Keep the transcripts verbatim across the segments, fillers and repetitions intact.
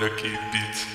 Traki Beatz.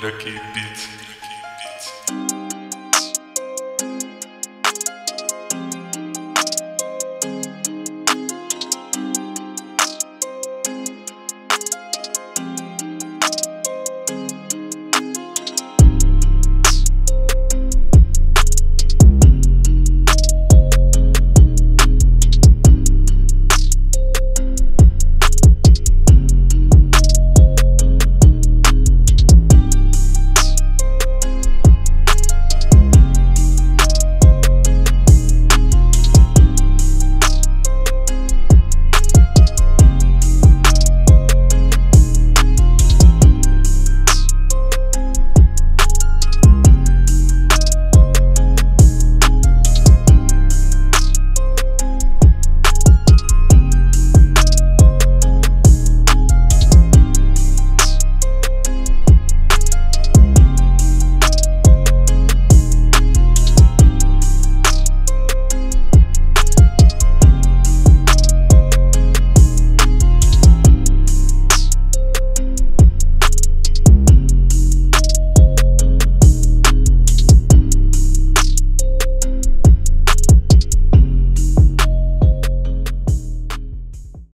Traki Beatz.